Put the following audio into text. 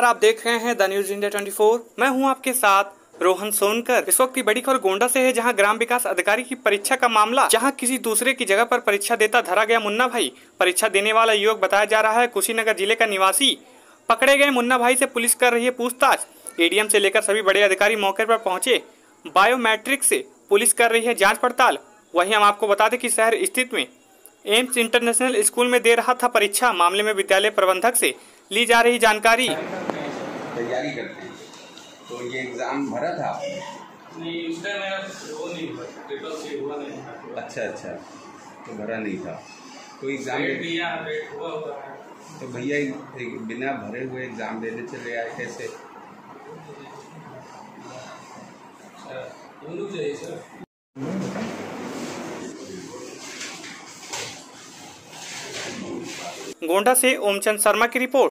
नमस्कार, आप देख रहे हैं द न्यूज इंडिया 24। मैं हूं आपके साथ रोहन सोनकर। इस वक्त की बड़ी खबर गोंडा से है, जहां ग्राम विकास अधिकारी की परीक्षा का मामला, जहां किसी दूसरे की जगह पर परीक्षा देता धरा गया मुन्ना भाई। परीक्षा देने वाला युवक बताया जा रहा है कुशीनगर जिले का निवासी। पकड़े गए मुन्ना भाई से पुलिस कर रही है पूछताछ। एडीएम से लेकर सभी बड़े अधिकारी मौके पर पहुंचे। बायोमेट्रिक से पुलिस कर रही है जाँच पड़ताल। वहीं हम आपको बता दें कि शहर स्थित में एम्स इंटरनेशनल स्कूल में दे रहा था परीक्षा। मामले में विद्यालय प्रबंधक से ली जा रही जानकारी। तैयारी करते हैं तो ये एग्जाम भरा था नहीं, उस टाइम मेरा वो नहीं था, पेपर से हुआ नहीं। अच्छा, तो भरा नहीं था कोई एग्जाम हुआ। तो भैया बिना भरे हुए एग्जाम देने चले आए कैसे? सर गोंडा से ओमचंद शर्मा की रिपोर्ट।